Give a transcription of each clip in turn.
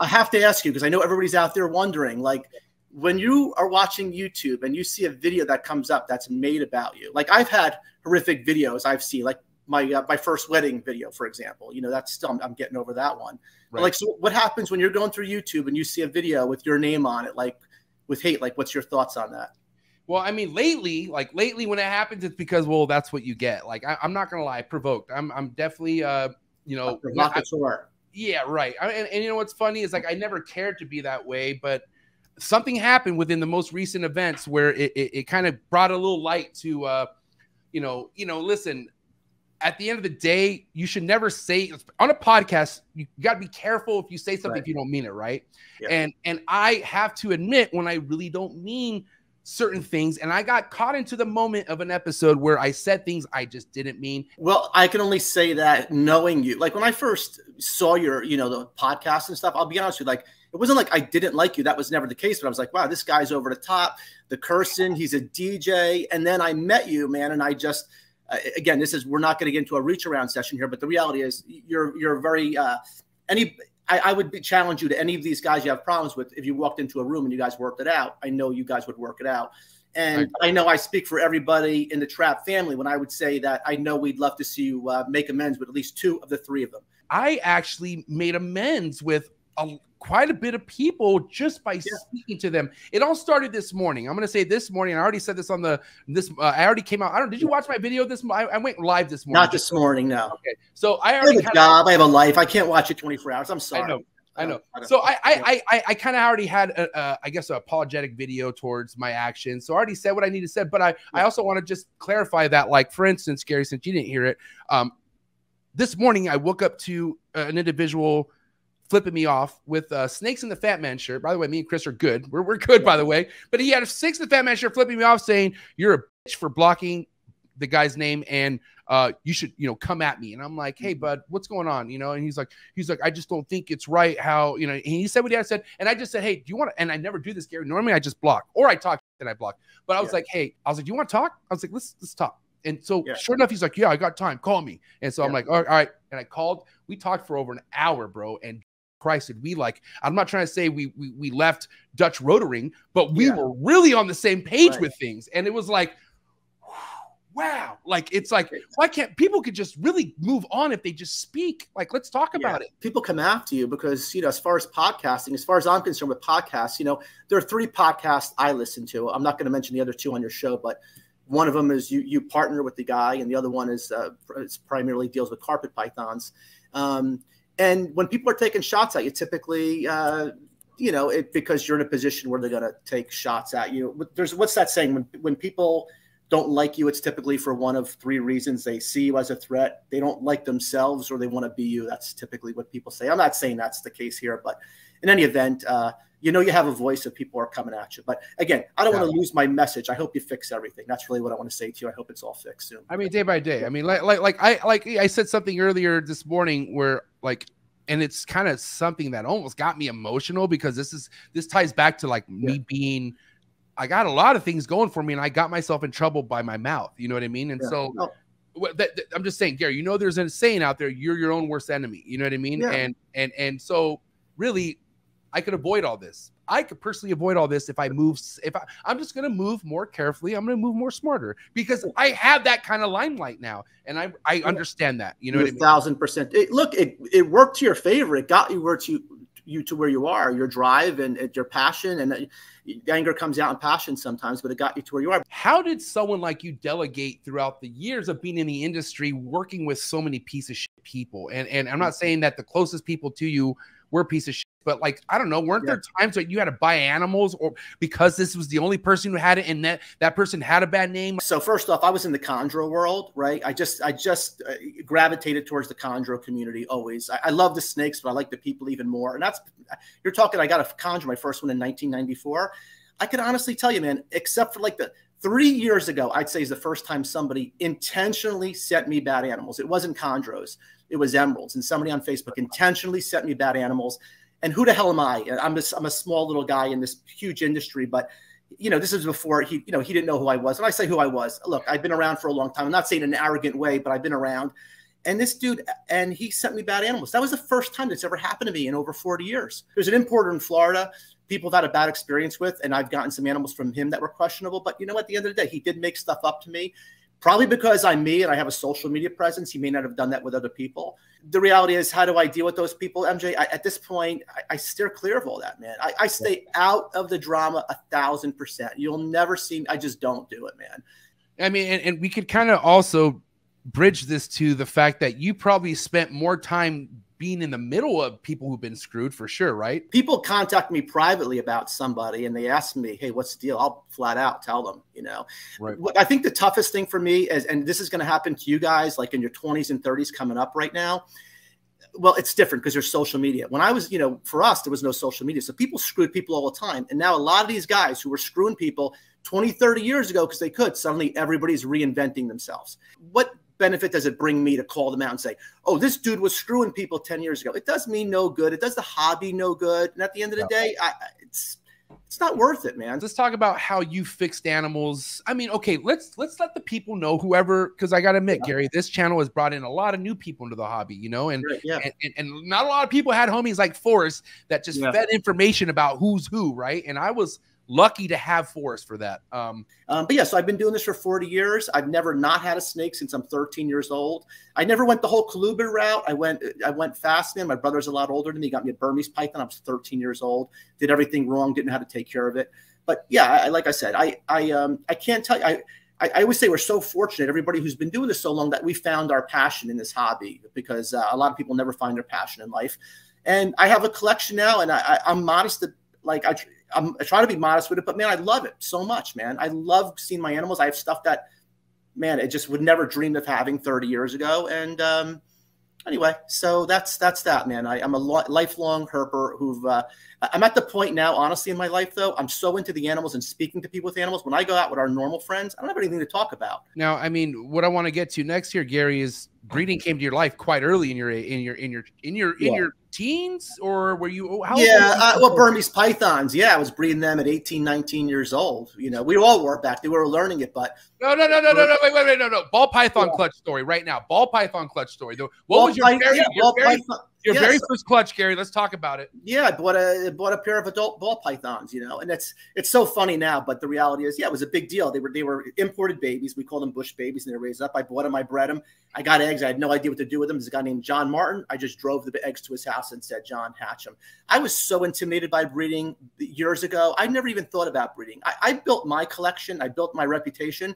I have to ask you, because I know everybody's out there wondering, like, when you are watching YouTube and you see a video that comes up that's made about you, like I've had horrific videos I've seen, like my first wedding video, for example, you know, that's still, I'm getting over that one. Right. But like, so what happens when you're going through YouTube and you see a video with your name on it, like with hate, like what's your thoughts on that? Well, I mean, lately when it happens, it's because, well, that's what you get. Like, I'm not going to lie, provoked. I'm definitely, you know, provocateur. Yeah. Right. And you know, what's funny is like, I never cared to be that way, but something happened within the most recent events where it kind of brought a little light to, you know, listen, at the end of the day, you should never say on a podcast, you got to be careful if you say something, right, if you don't mean it. Right. Yeah. And I have to admit when I really don't mean certain things. And I got caught into the moment of an episode where I said things I just didn't mean. Well, I can only say that knowing you, like when I first saw your, you know, the podcast and stuff, I'll be honest with you, like, it wasn't like I didn't like you. That was never the case. But I was like, wow, this guy's over the top, the cursing, he's a DJ. And then I met you, man. And I just, again, this is, we're not going to get into a reach around session here, but the reality is you're very, I would challenge you to any of these guys you have problems with. If you walked into a room and you guys worked it out, I know you guys would work it out. And I know I speak for everybody in the Trap family when I would say that I know we'd love to see you make amends with at least two of the three of them. I actually made amends with quite a bit of people just by speaking to them. It all started this morning. I'm going to say this morning. I already said this on the, I already came out. I don't, did you watch my video this morning? I went live this morning. Not this morning. No. Okay. So I already have a job. I have a life. I can't watch it 24 hours. I'm sorry. I know. So I kind of already had I guess an apologetic video towards my actions. So I already said what I need to say, but I also want to just clarify that, like, for instance, Gary, since you didn't hear it, this morning I woke up to an individual flipping me off with Snakes in the Fat Man shirt. By the way, me and Chris are good. We're good, by the way. But he had a Snakes in the Fat Man shirt flipping me off saying, you're a bitch for blocking the guy's name and you should, you know, come at me. And I'm like, hey, bud, what's going on? You know, and he's like, I just don't think it's right how, you know, and he said what I said. And I just said, hey, do you want to, and I never do this, Gary. Normally I just block or I talk and I block. But I was like, hey, I was like, do you want to talk? I was like, let's talk. And so sure enough, he's like, yeah, I got time. Call me. And so I'm like, all right. And I called, we talked for over an hour, bro. And Christ, did we, like, I'm not trying to say we left Dutch rotoring, but we were really on the same page with things. And it was like, wow, like, it's like, why can't people could just really move on if they just speak? Like, let's talk about it. People come after you because, you know, as far as podcasting, as far as I'm concerned with podcasts, you know, there are three podcasts I listen to. I'm not going to mention the other two on your show, but one of them is you partner with the guy, and the other one is it's primarily deals with carpet pythons. And when people are taking shots at you, typically, you know, because you're in a position where they're going to take shots at you. There's, what's that saying? When people don't like you, it's typically for one of three reasons. They see you as a threat, they don't like themselves, or they want to be you. That's typically what people say. I'm not saying that's the case here, but in any event, you know, you have a voice if people are coming at you. But again, I don't want to lose my message. I hope you fix everything. That's really what I want to say to you. I hope it's all fixed soon. I mean, day by day. I mean, like I said something earlier this morning where, like, and it's kind of something that almost got me emotional because this ties back to, like, me being, I got a lot of things going for me and I got myself in trouble by my mouth. You know what I mean? And so I'm just saying, Gary, you know, there's a saying out there, you're your own worst enemy. You know what I mean? Yeah. And so really, I could avoid all this. I could personally avoid all this if I move. If I'm just going to move more carefully, I'm going to move more smarter because I have that kind of limelight now, and I understand that. You know, what I mean? 1000%. Look, it worked to your favor. It got you where you to where you are. Your drive and your passion, and anger comes out in passion sometimes, but it got you to where you are. How did someone like you delegate throughout the years of being in the industry, working with so many piece of shit people? And I'm not saying that the closest people to you were piece of shit, but, like, I don't know, weren't there times that you had to buy animals or because this was the only person who had it and that person had a bad name? So first off, I was in the chondro world, right? I just gravitated towards the chondro community always. I love the snakes, but I like the people even more. And that's, you're talking, I got a chondro, my first one in 1994. I can honestly tell you, man, except for, like, the 3 years ago, I'd say is the first time somebody intentionally sent me bad animals. It wasn't chondros. It was emeralds. And somebody on Facebook intentionally sent me bad animals. And who the hell am I? I'm a small little guy in this huge industry, but, you know, this is before he, you know, he didn't know who I was. And I say who I was. Look, I've been around for a long time. I'm not saying in an arrogant way, but I've been around. And this dude, and he sent me bad animals. That was the first time that's ever happened to me in over 40 years. There's an importer in Florida people have had a bad experience with, and I've gotten some animals from him that were questionable. But, you know, at the end of the day, he did make stuff up to me, probably because I'm me and I have a social media presence. He may not have done that with other people. The reality is, how do I deal with those people, MJ? At this point, I steer clear of all that, man. I stay out of the drama 1,000%. You'll never see me. I just don't do it, man. I mean, and we could kind of also bridge this to the fact that you probably spent more time being in the middle of people who've been screwed, for sure, right? People contact me privately about somebody and they ask me, hey, what's the deal? I'll flat out tell them, you know. Right. I think the toughest thing for me is, and this is going to happen to you guys like in your 20s and 30s coming up right now. Well, it's different because there's social media. When I was, you know, for us, there was no social media. So people screwed people all the time. And now a lot of these guys who were screwing people 20, 30 years ago because they could, suddenly everybody's reinventing themselves. What benefit does it bring me to call them out and say, oh, this dude was screwing people 10 years ago? It does me no good. It does the hobby no good. And at the end of the day, it's not worth it, man. Let's talk about how you fixed animals. I mean, okay, let's let the people know, whoever, because I got to admit, Gary, this channel has brought in a lot of new people into the hobby, you know, and, and not a lot of people had homies like Forrest that just fed information about who's who, right? And I was lucky to have Forrest for that. But yeah, so I've been doing this for 40 years. I've never not had a snake since I'm 13 years old. I never went the whole colubrid route. I went fascinating. My brother's a lot older than me. He got me a Burmese python. I was 13 years old. Did everything wrong. Didn't know how to take care of it. But yeah, like I said, I can't tell you. I always say we're so fortunate, everybody who's been doing this so long, that we found our passion in this hobby, because a lot of people never find their passion in life. And I have a collection now, and I'm modest. I try to be modest with it, but man, I love it so much, man. I love seeing my animals. I have stuff that, man, I just would never dreamed of having 30 years ago. And anyway, so that's that, man. I'm a lifelong herper who've, I'm at the point now, honestly, in my life though, I'm so into the animals and speaking to people with animals. When I go out with our normal friends, I don't have anything to talk about. Now, I mean, what I want to get to next here, Gary, is breeding came to your life quite early in your teens, or were you? How well, Burmese pythons. Yeah, I was breeding them at 18, 19 years old. You know, we all were back. They were learning it, but no, wait, ball python clutch story right now. Ball python clutch story. What was your very first clutch, Gary? Let's talk about it. Yeah, I bought a pair of adult ball pythons, you know, and it's so funny now, but the reality is, yeah, it was a big deal. They were imported babies. We called them bush babies, and they were raised up. I bought them, I bred them, I got eggs. I had no idea what to do with them. There's a guy named John Martin. I just drove the eggs to his house and said, John, hatch them. I was so intimidated by breeding years ago. I never even thought about breeding. I built my collection. I built my reputation.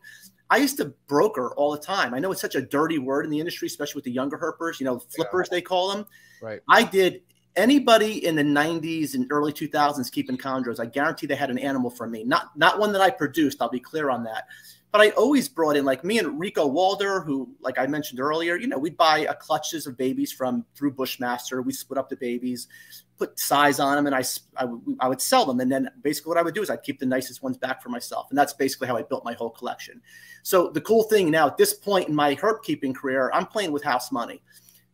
I used to broker all the time. I know it's such a dirty word in the industry, especially with the younger herpers, you know, flippers, they call them. Right. I did anybody in the 90s and early 2000s keeping chondros. I guarantee they had an animal from me. Not one that I produced. I'll be clear on that. But I always brought in, like me and Rico Walder, who, like I mentioned earlier, you know, we'd buy clutches of babies through Bushmaster. We split up the babies, put size on them, and I would sell them. And then basically what I would do is I'd keep the nicest ones back for myself. And that's basically how I built my whole collection. So the cool thing now at this point in my herp keeping career, I'm playing with house money.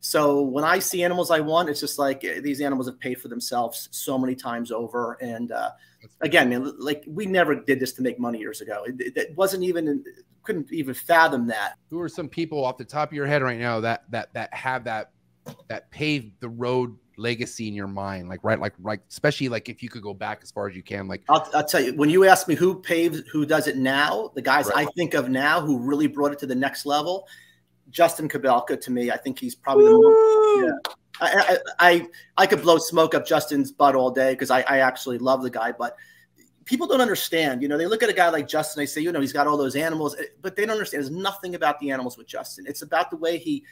So when I see animals I want, it's just like these animals have paid for themselves so many times over. And again, man, like we never did this to make money years ago. It wasn't even, couldn't even fathom that. Who are some people off the top of your head right now that have that paved the road legacy in your mind, like especially like if you could go back as far as you can? Like I'll tell you, when you ask me who does it now, the guys I think of now who really brought it to the next level. Justin Kobelka, to me, I think he's probably the most. Yeah. I could blow smoke up Justin's butt all day because I actually love the guy, but people don't understand. You know, they look at a guy like Justin, they say, you know, he's got all those animals, but they don't understand. There's nothing about the animals with Justin. It's about the way he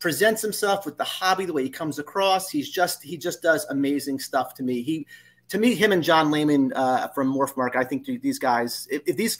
presents himself with the hobby, the way he comes across. He just does amazing stuff to me. Him and John Lehman from Morphmark, I think these guys, if these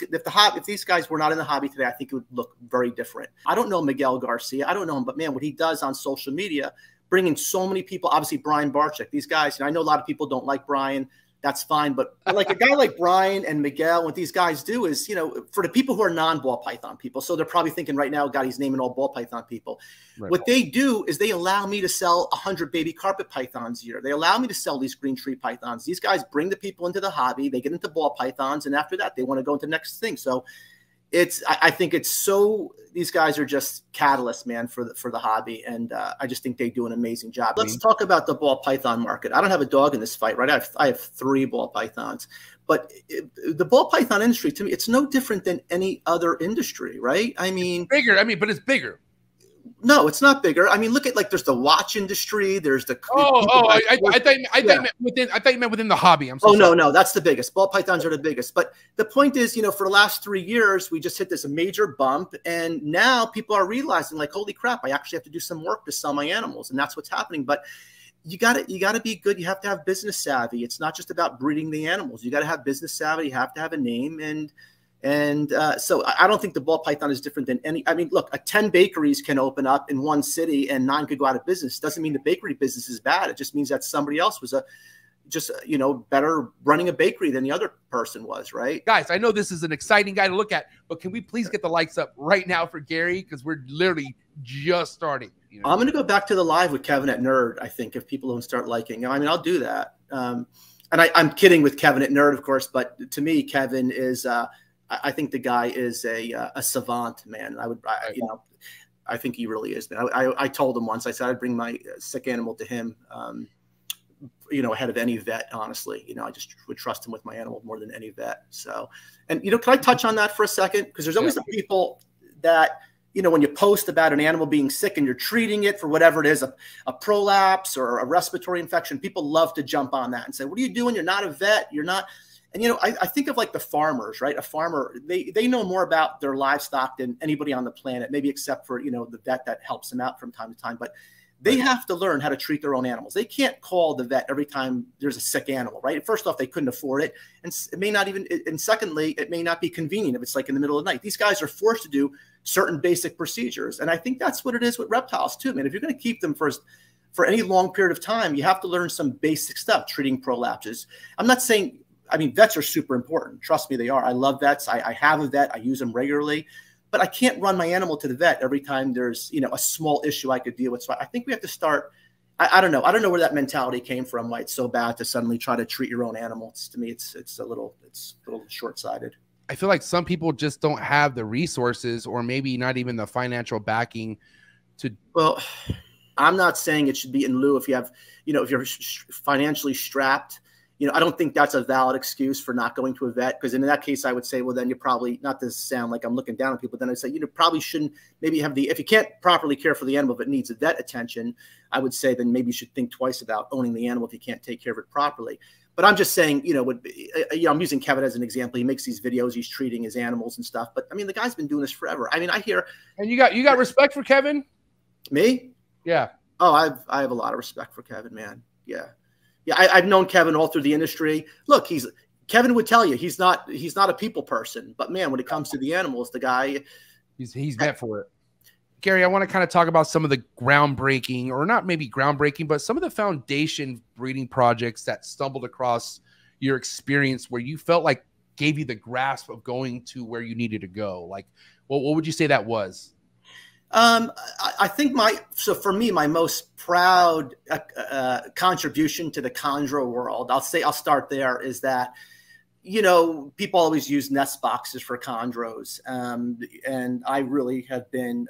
guys were not in the hobby today, I think it would look very different. I don't know Miguel Garcia. I don't know him, but man, what he does on social media, bringing so many people, obviously Brian Barczyk, these guys, and I know a lot of people don't like Brian. That's fine. But like a guy like Brian and Miguel, what these guys do is, you know, for the people who are non-ball python people, so they're probably thinking right now, God, he's naming all ball python people. Right. What they do is they allow me to sell 100 baby carpet pythons a year. They allow me to sell these green tree pythons. These guys bring the people into the hobby. They get into ball pythons. And after that, they want to go into the next thing. So it's, I think it's so, these guys are just catalysts, man, for the hobby. And I just think they do an amazing job. Let's talk about the ball python market. I don't have a dog in this fight, right? I have three ball pythons, but the ball python industry, to me, it's no different than any other industry, right? I mean, it's bigger. I mean, but it's bigger. No, it's not bigger. I mean, look at, like, there's the watch industry. There's the I thought you meant within the hobby. I'm so sorry. No, no, that's the biggest. Ball pythons are the biggest. But the point is, you know, for the last 3 years, we just hit this major bump, and now people are realizing, like, holy crap, I actually have to do some work to sell my animals, and that's what's happening. But you gotta be good. You have to have business savvy. It's not just about breeding the animals. You gotta have business savvy. You have to have a name. And so I don't think the ball python is different than any. I mean, look, 10 bakeries can open up in one city and 9 could go out of business. Doesn't mean the bakery business is bad. It just means that somebody else was better running a bakery than the other person was, right? Guys, I know this is an exciting guy to look at, but can we please get the likes up right now for Gary? Because we're literally just starting. You know? I'm going to go back to the live with Kevin at Nerd, I think, if people don't start liking. I mean, I'll do that. And I'm kidding with Kevin at Nerd, of course, but to me, Kevin is I think the guy is a savant, man. I think he really is. Man, I told him once. I said I'd bring my sick animal to him. You know, ahead of any vet, honestly. You know, I just would trust him with my animal more than any vet. So, and you know, can I touch on that for a second? Because there's always the people that, you know, when you post about an animal being sick and you're treating it for whatever it is, a prolapse or a respiratory infection, people love to jump on that and say, "What are you doing? You're not a vet. You're not." And, you know, I think of like the farmers, right? A farmer, they know more about their livestock than anybody on the planet, maybe except for, you know, the vet that helps them out from time to time. But they have to learn how to treat their own animals. They can't call the vet every time there's a sick animal, right? First off, they couldn't afford it. And it may not even, and secondly, it may not be convenient if it's like in the middle of the night. These guys are forced to do certain basic procedures. And I think that's what it is with reptiles too, man. If you're going to keep them for any long period of time, you have to learn some basic stuff, treating prolapses. I'm not saying, I mean, vets are super important. Trust me, they are. I love vets. I have a vet. I use them regularly, but I can't run my animal to the vet every time there's, you know, a small issue I could deal with. So I think we have to start. I don't know. I don't know where that mentality came from. Why it's so bad to suddenly try to treat your own animals. To me, it's a little short-sighted. I feel like some people just don't have the resources, or maybe not even the financial backing to. Well, I'm not saying it should be in lieu if you have, you know, if you're financially strapped. You know, I don't think that's a valid excuse for not going to a vet, because in that case, I would say, well, then you probably, not to sound like I'm looking down on people, then I'd say, you know, probably shouldn't maybe have the, if you can't properly care for the animal but needs a vet attention, I would say then maybe you should think twice about owning the animal if you can't take care of it properly. But I'm just saying, you know, I'm using Kevin as an example. He makes these videos, he's treating his animals and stuff. But I mean, the guy's been doing this forever. I mean, I hear. And you got respect for Kevin? Me? Yeah. Oh, I have a lot of respect for Kevin, man. Yeah. Yeah, I've known Kevin all through the industry. Look, Kevin would tell you he's not a people person, but man, when it comes to the animals, the guy he's meant for it. Gary, I want to kind of talk about some of the groundbreaking, or not maybe groundbreaking, but some of the foundation breeding projects that stumbled across your experience where you felt like gave you the grasp of going to where you needed to go. Like, what would you say that was? I think for me, my most proud contribution to the chondro world, I'll start there, is that, you know, people always use nest boxes for chondros. And I really have been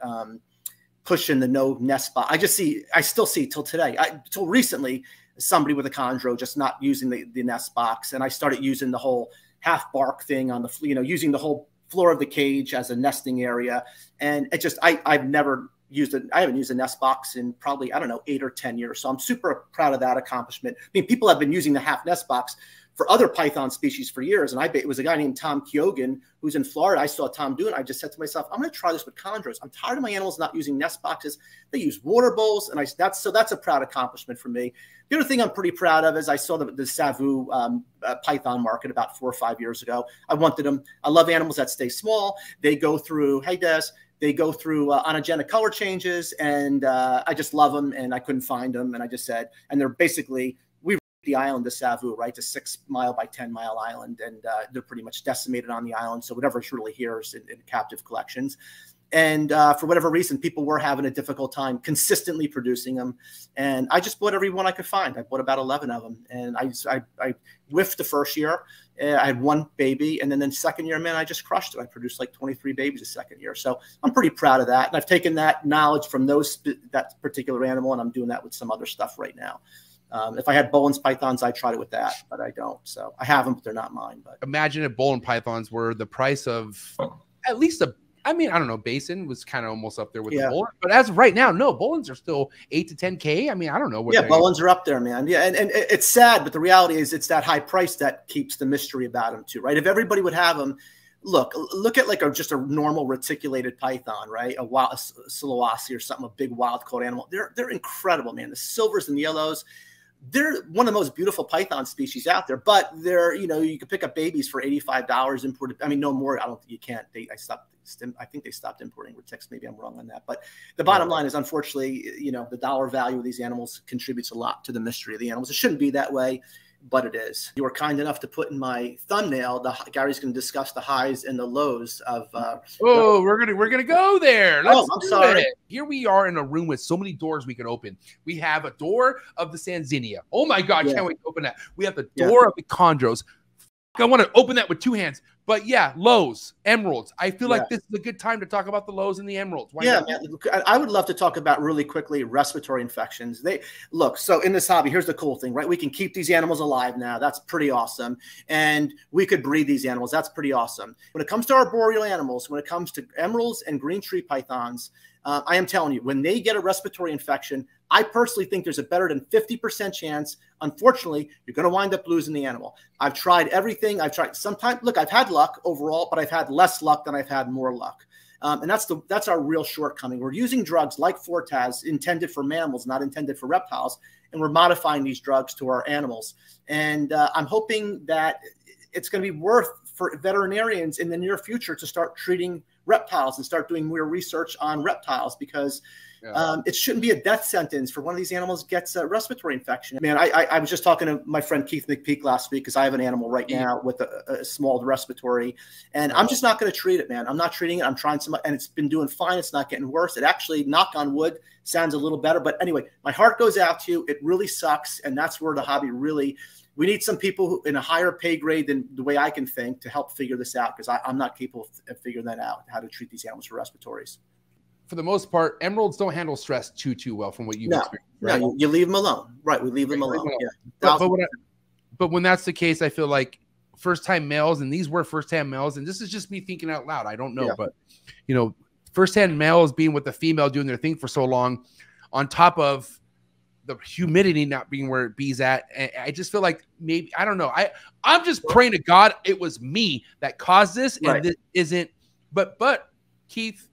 pushing the no nest box. I still see till today, till recently, somebody with a chondro just not using the nest box. And I started using the whole half bark thing on the, you know, using the whole floor of the cage as a nesting area. And it just, I've never used it. I haven't used a nest box in probably, I don't know, 8 or 10 years. So I'm super proud of that accomplishment. I mean, people have been using the half nest box for other python species for years. And it was a guy named Tom Keoghan who's in Florida. I saw Tom do it. I just said to myself, I'm going to try this with chondros. I'm tired of my animals not using nest boxes. They use water bowls. And that's a proud accomplishment for me. The other thing I'm pretty proud of is I saw the Savu python market about 4 or 5 years ago. I wanted them. I love animals that stay small. They go through, hey Des, they go through anagenic color changes. And I just love them. And I couldn't find them. And I just said, and they're basically, the island of Savu, right? It's a 6-mile by 10-mile island, and they're pretty much decimated on the island. So whatever's really here is in captive collections. And for whatever reason, people were having a difficult time consistently producing them. And I just bought every one I could find. I bought about 11 of them. And I whiffed the first year. I had one baby, and then the second year, man, I just crushed it. I produced like 23 babies the second year. So I'm pretty proud of that. And I've taken that knowledge from those, that particular animal, and I'm doing that with some other stuff right now. If I had Boelen's pythons, I'd try it with that, but I don't. So I have them, but they're not mine. But imagine if Boelen's pythons were the price of at least a, I mean, I don't know, Basin was kind of almost up there with the Boelen's, but as of right now, no, Boelen's are still 8 to 10K. I mean, I don't know what. Yeah, Boelen's are up there, man. Yeah, and it's sad, but the reality is it's that high price that keeps the mystery about them too, right? If everybody would have them, look at like just a normal reticulated python, right? A wild Sulawesi or something, a big wild caught animal. They're incredible, man. The silvers and the yellows. They're one of the most beautiful python species out there, but they're, you know, you can pick up babies for $85 imported. I mean, no more. I don't think you can't. I think they stopped importing retics. Maybe I'm wrong on that. But the bottom line is, unfortunately, you know, the dollar value of these animals contributes a lot to the mystery of the animals. It shouldn't be that way, but it is. You were kind enough to put in my thumbnail, Gary's going to discuss the highs and the lows of. Oh, we're gonna go there. Let's I'm sorry. It. Here we are in a room with so many doors we can open. We have a door of the Sanzinia. Oh my God, can't wait to open that. We have the door of the Chondros. I want to open that with two hands. But yeah, lows, emeralds. I feel like this is a good time to talk about the lows and the emeralds. Why not? I would love to talk about really quickly respiratory infections. They look, so in this hobby, here's the cool thing, right? We can keep these animals alive now. That's pretty awesome. And we could breed these animals. That's pretty awesome. When it comes to arboreal animals, when it comes to emeralds and green tree pythons, I am telling you, when they get a respiratory infection, I personally think there's a better than 50% chance. Unfortunately, you're going to wind up losing the animal. I've tried everything. I've tried sometimes. Look, I've had luck overall, but I've had less luck than I've had more luck. And that's our real shortcoming. We're using drugs like Fortas intended for mammals, not intended for reptiles. And we're modifying these drugs to our animals. And I'm hoping that it's going to be worth for veterinarians in the near future to start treating reptiles and start doing more research on reptiles, because it shouldn't be a death sentence for one of these animals gets a respiratory infection. Man, I was just talking to my friend Keith McPeak last week, because I have an animal right now with a small respiratory, and I'm just not going to treat it, man. I'm not treating it. I'm trying some, and it's been doing fine. It's not getting worse. It actually, knock on wood, sounds a little better. But anyway, my heart goes out to you. It really sucks, and that's where the hobby really. We need some people who, in a higher pay grade than the way I can think, to help figure this out, because I'm not capable of figuring that out, how to treat these animals for respiratories. For the most part, emeralds don't handle stress too well from what you've experienced. Right? No, you leave them alone. Right, we leave them alone. Yeah. But when that's the case, I feel like first-time males, and these were first-time males, and this is just me thinking out loud. I don't know, but, you know, first-time males being with the female doing their thing for so long, on top of the humidity not being where it bees at. And I just feel like maybe, I don't know. I'm just praying to God it was me that caused this, and this isn't, but Keith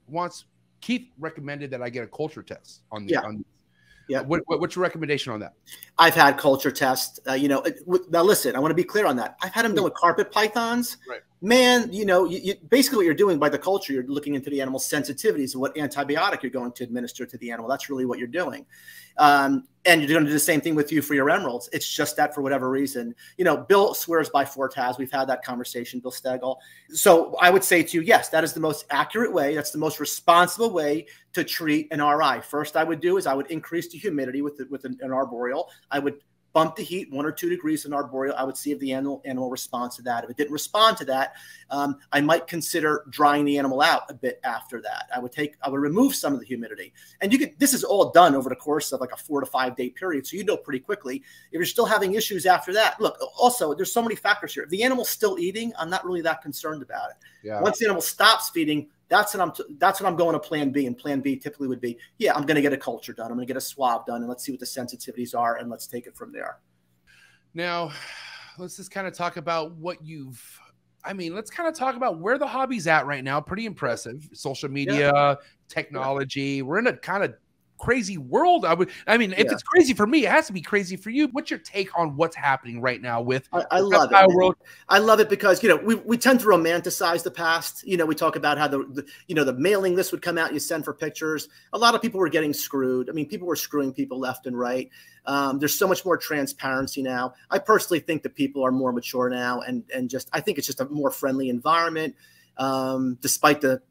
recommended that I get a culture test on the, what's your recommendation on that? I've had culture tests, you know, now listen, I want to be clear on that. I've had them done with carpet pythons, man. You know, you basically what you're doing by the culture, you're looking into the animal's sensitivities and what antibiotic you're going to administer to the animal. That's really what you're doing. And you're going to do the same thing with you for your emeralds. It's just that for whatever reason, you know, Bill swears by Fortas. We've had that conversation, Bill Stegall. So I would say to you, yes, that is the most accurate way. That's the most responsible way to treat an RI. First, I would do is I would increase the humidity with an arboreal. I would bump the heat 1 or 2 degrees in arboreal. I would see if the animal responds to that. If it didn't respond to that, I might consider drying the animal out a bit after that. I would remove some of the humidity. And this is all done over the course of like a 4 to 5 day period. So you know pretty quickly. If you're still having issues after that, look, also there's so many factors here. If the animal's still eating, I'm not really that concerned about it. Yeah. Once the animal stops feeding, that's when I'm going to plan B, and plan B typically would be, yeah, I'm going to get a culture done. I'm going to get a swab done, and let's see what the sensitivities are, and let's take it from there. Now, let's just kind of talk about what you've, I mean, let's kind of talk about where the hobby's at right now. Pretty impressive. Social media, technology. Yeah. We're in a kind of crazy world. I mean, if it's crazy for me, it has to be crazy for you. What's your take on what's happening right now with I love it. World? I love it because, you know, we tend to romanticize the past. You know, we talk about how the mailing list would come out, you send for pictures. A lot of people were getting screwed. I mean, people were screwing people left and right. There's so much more transparency now. I personally think that people are more mature now, and just, I think it's just a more friendly environment. Despite the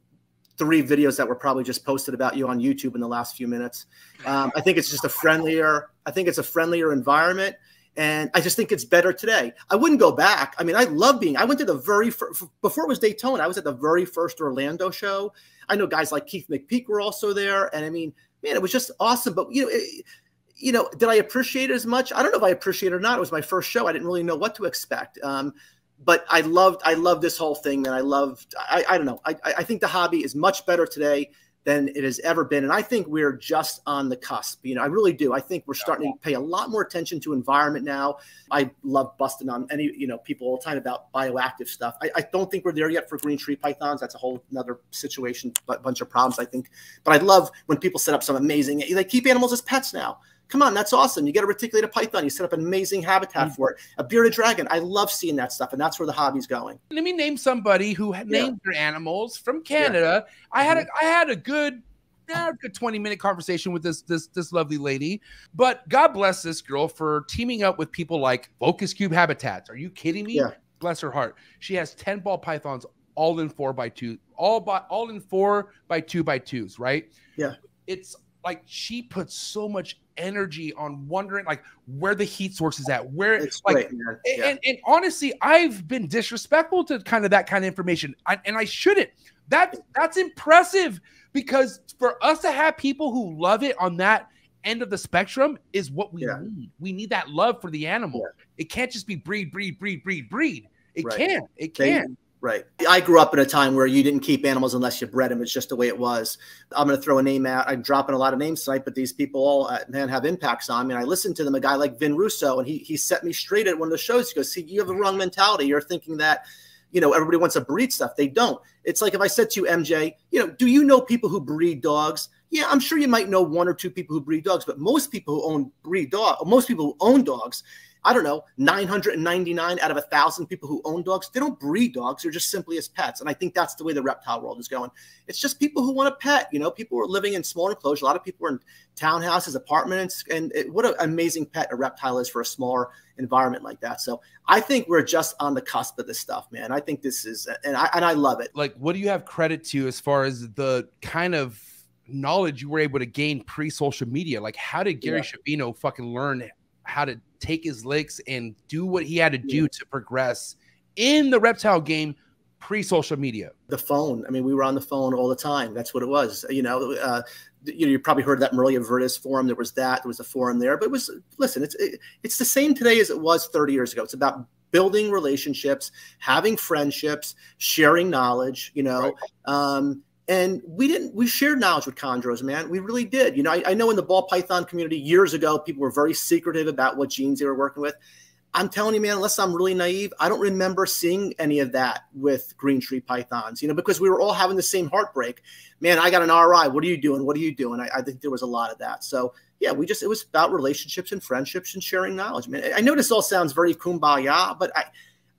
3 videos that were probably just posted about you on YouTube in the last few minutes. I think it's just a friendlier environment. And I just think it's better today. I wouldn't go back. I mean, I love being, I went to the very first, before it was Daytona, I was at the very first Orlando show. I know guys like Keith McPeak were also there. And I mean, man, it was just awesome. But, you know, did I appreciate it as much? I don't know if I appreciate it or not. It was my first show. I didn't really know what to expect. But I loved this whole thing. And I don't know. I think the hobby is much better today than it has ever been. And I think we're just on the cusp. You know, I really do. I think we're starting to pay a lot more attention to environment now. I love busting on any, you know, people all the time about bioactive stuff. I don't think we're there yet for green tree pythons. That's a whole another situation, but bunch of problems, I think. But I love when people set up some amazing, they keep animals as pets now. Come on, that's awesome. You get a reticulated python, you set up an amazing habitat for it. A bearded dragon, I love seeing that stuff, and that's where the hobby's going. Let me name somebody who named their animals from Canada. Yeah. I had a good, 20-minute conversation with this lovely lady, but God bless this girl for teaming up with people like Focus Cube Habitats. Are you kidding me? Yeah. Bless her heart. She has 10 ball pythons, all in 4x2, all in 4x2x2s, right? Yeah. It's like she puts so much energy on wondering like where the heat source is at, where it's like, and honestly, I've been disrespectful to kind of that kind of information, and I shouldn't. That's impressive, because for us to have people who love it on that end of the spectrum is what we need. We need that love for the animal. Yeah. It can't just be breed. It can't. It can't. Right. I grew up in a time where you didn't keep animals unless you bred them. It's just the way it was. I'm going to throw a name out. I'm dropping a lot of names tonight, but these people all, man, have impacts on me. And I listened to them, a guy like Vin Russo, and he set me straight at one of the shows. He goes, see, you have the wrong mentality. You're thinking that, you know, everybody wants to breed stuff. They don't. It's like if I said to you, MJ, you know, do you know people who breed dogs? Yeah, I'm sure you might know one or two people who breed dogs, but most people who own dogs, I don't know, 999 out of 1,000 people who own dogs, they don't breed dogs. They're just simply as pets. And I think that's the way the reptile world is going. It's just people who want a pet. You know, people are living in small enclosures. A lot of people are in townhouses, apartments. And what an amazing pet a reptile is for a smaller environment like that. So I think we're just on the cusp of this stuff, man. I think this is, and I love it. Like, what do you have credit to as far as the kind of knowledge you were able to gain pre-social media? Like, how did Gary Schiavino fucking learn how to take his licks and do what he had to do to progress in the reptile game pre-social media? The phone. I mean, we were on the phone all the time. That's what it was. You know, you probably heard that Morelia Virtus forum. There was a forum there, but it was, listen, it's the same today as it was 30 years ago. It's about building relationships, having friendships, sharing knowledge, you know, and we shared knowledge with Chondros, man. We really did. You know, I know in the ball python community years ago, people were very secretive about what genes they were working with. I'm telling you, man, unless I'm really naive, I don't remember seeing any of that with green tree pythons, you know, because we were all having the same heartbreak. Man, I got an RI. What are you doing? What are you doing? I think there was a lot of that. So, yeah, it was about relationships and friendships and sharing knowledge, man. I know this all sounds very kumbaya, but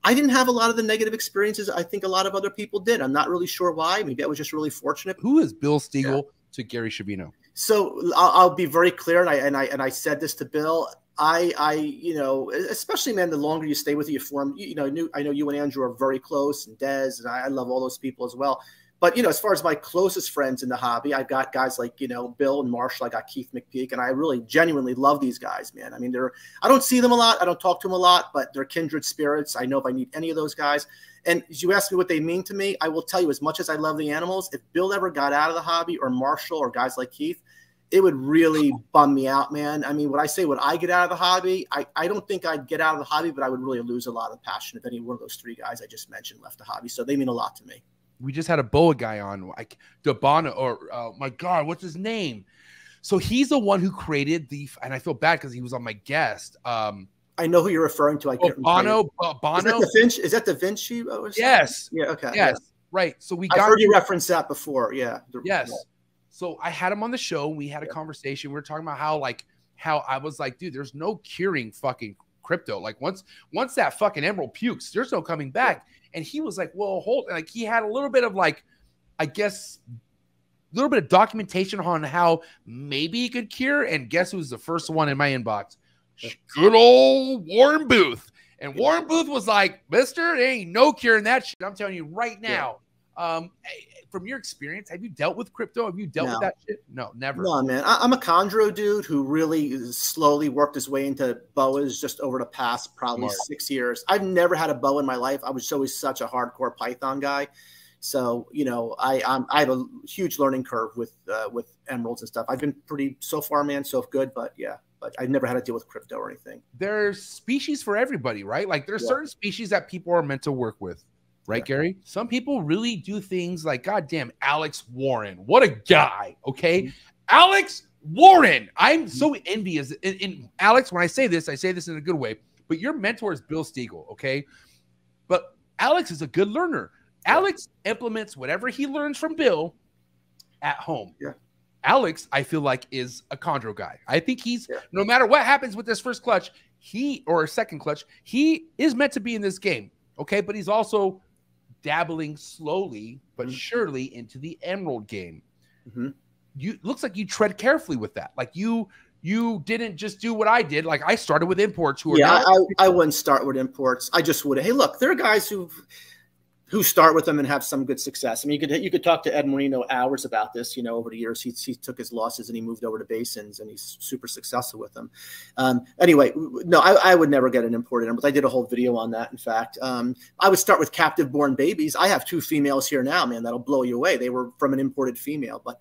I didn't have a lot of the negative experiences I think a lot of other people did. I'm not really sure why. Maybe I was just really fortunate. Who is Bill Stegall to Gary Schiavino? So I'll be very clear, and I said this to Bill. I you know, especially, man, the longer you stay with it, you form. You know, I know you and Andrew are very close, and Dez, and I love all those people as well. But, you know, as far as my closest friends in the hobby, I've got guys like, you know, Bill and Marshall. I got Keith McPeak, and I really genuinely love these guys, man. I mean, I don't see them a lot. I don't talk to them a lot, but they're kindred spirits. I know if I need any of those guys. And as you ask me what they mean to me, I will tell you, as much as I love the animals, if Bill ever got out of the hobby, or Marshall, or guys like Keith, it would really bum me out, man. I mean, when I say would I get out of the hobby, I don't think I'd get out of the hobby, but I would really lose a lot of passion if any one of those three guys I just mentioned left the hobby. So they mean a lot to me. We just had a boa guy on, like Dabana, or my God, what's his name? So he's the one who created the, and I feel bad because he was on my guest. I know who you're referring to. I can't remember. Bono. Is that Da Vinci? Yes. Yeah. Okay. Yes. Yeah. Right. So I've heard you reference that before. Yeah. Yes. So I had him on the show. We had a conversation. We were talking about how I was like, dude, there's no curing fucking crypto. Like once that fucking emerald pukes, there's no coming back. Yeah. And he was like, well, hold, like he had a little bit of like, I guess, a little bit of documentation on how maybe he could cure. And guess who's the first one in my inbox? Good old Warren Booth. And Warren Booth was like, mister, there ain't no curing that shit. I'm telling you right now. From your experience, have you dealt with crypto? Have you dealt with that shit? No, never. No, man. I'm a chondro dude who really slowly worked his way into boas just over the past probably 6 years. I've never had a boa in my life. I was always such a hardcore python guy. So, you know, I have a huge learning curve with emeralds and stuff. I've been pretty, so far, man, so good, but yeah. But I've never had to deal with crypto or anything. There's species for everybody, right? Like there's certain species that people are meant to work with, right, Gary? Some people really do things like, goddamn, Alex Warren. What a guy, okay? Alex Warren. I'm so envious. And Alex, when I say this in a good way, but your mentor is Bill Stegall, okay? But Alex is a good learner. Alex implements whatever he learns from Bill at home. Yeah. Alex, I feel like, is a chondro guy. I think he's, no matter what happens with this first clutch, he, or second clutch, he is meant to be in this game, okay? But he's also dabbling slowly but surely into the emerald game. You looks like you tread carefully with that. Like you didn't just do what I did. Like I started with imports. Who are I wouldn't start with imports. I just would. Hey, look, there are guys who start with them and have some good success. I mean, you could talk to Ed Marino hours about this, you know, over the years. He took his losses and he moved over to basins and he's super successful with them. Anyway, no, I would never get an imported emerald. I did a whole video on that, in fact. I would start with captive born babies. I have 2 females here now, man, that'll blow you away. They were from an imported female. But